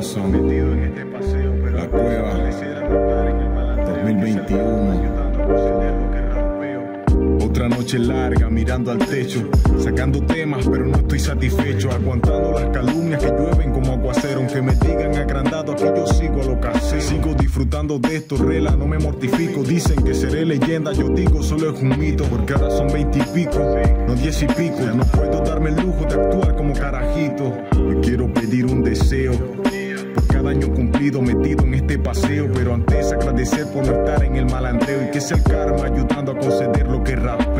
corazón. La cueva 2021. Otra noche larga mirando al techo, sacando temas pero no estoy satisfecho, aguantando las calumnias que llueven como aguacero. Aunque me digan agrandado, aquí yo sigo a lo casero. Sigo disfrutando de esto, rela, no me mortifico. Dicen que seré leyenda, yo digo solo es un mito, porque ahora son 20 y pico, no 10 y pico. Ya no puedo darme el lujo de actuar como carajito. Yo quiero pedir un deseo por cada año cumplido metido en este paseo, pero antes agradecer por no estar en el malandreo. Y que es el karma ayudando a conceder lo que rapeo.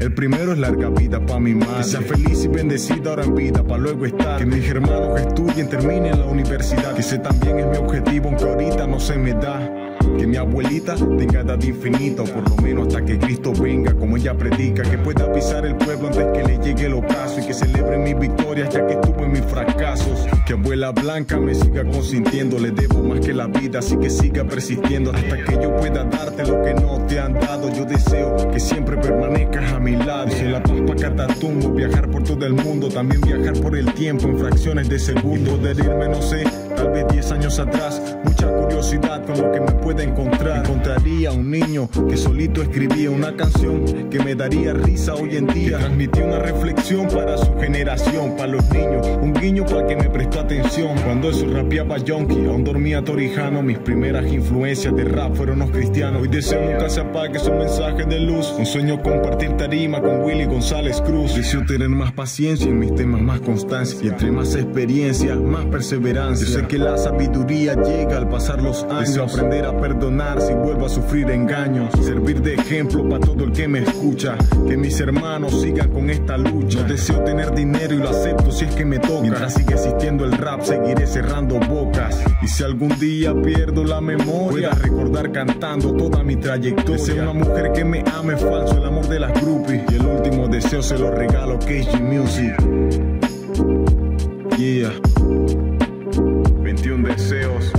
El primero es larga vida pa' mi madre, que sea feliz y bendecida ahora en vida pa' luego estar. Que mis hermanos estudien, terminen la universidad, que ese también es mi objetivo aunque ahorita no se me da. Que mi abuelita tenga edad infinita, o por lo menos hasta que Cristo venga, como ella predica. Que pueda pisar el pueblo antes que le llegue el ocaso, y que celebren mis victorias ya que estuve en mis fracasos. Que abuela blanca me siga consintiendo, le debo más que la vida, así que siga persistiendo. Hasta que yo pueda darte lo que no te han dado, yo deseo que siempre permanezcas a mi lado. Soy la paz pa' Catatumbo, viajar por todo el mundo, también viajar por el tiempo en fracciones de segundo. Poder irme, no sé, tal vez 10 años atrás, mucha curiosidad con lo que me pueda encontrar. Encontraría un niño que solito escribía una canción que me daría risa hoy en día, que transmitía una reflexión para su generación, para los niños, un guiño para que me prestó atención. Cuando eso rapeaba yonki, aún dormía Torijano. Mis primeras influencias de rap fueron los cristianos. Hoy deseo nunca se apague su mensaje de luz. Un sueño compartir tarima con Willy González Cruz. Deseo tener más paciencia en mis temas, más constancia, y entre más experiencia, más perseverancia. Yo sé que la sabiduría llega al pasar los años. Deseo aprender a perdonar si vuelvo a sufrir engaños, servir de ejemplo para todo el que me escucha. Que mis hermanos sigan con esta lucha. Yo deseo tener dinero y lo acepto si es que me toca. Mientras sigue existiendo el rap, seguiré cerrando bocas. Y si algún día pierdo la memoria, pueda recordar cantando toda mi trayectoria. Deseo una mujer que me ame falso, el amor de las groupies. Y el último deseo se lo regalo KG Music. Yeah. 21 deseos.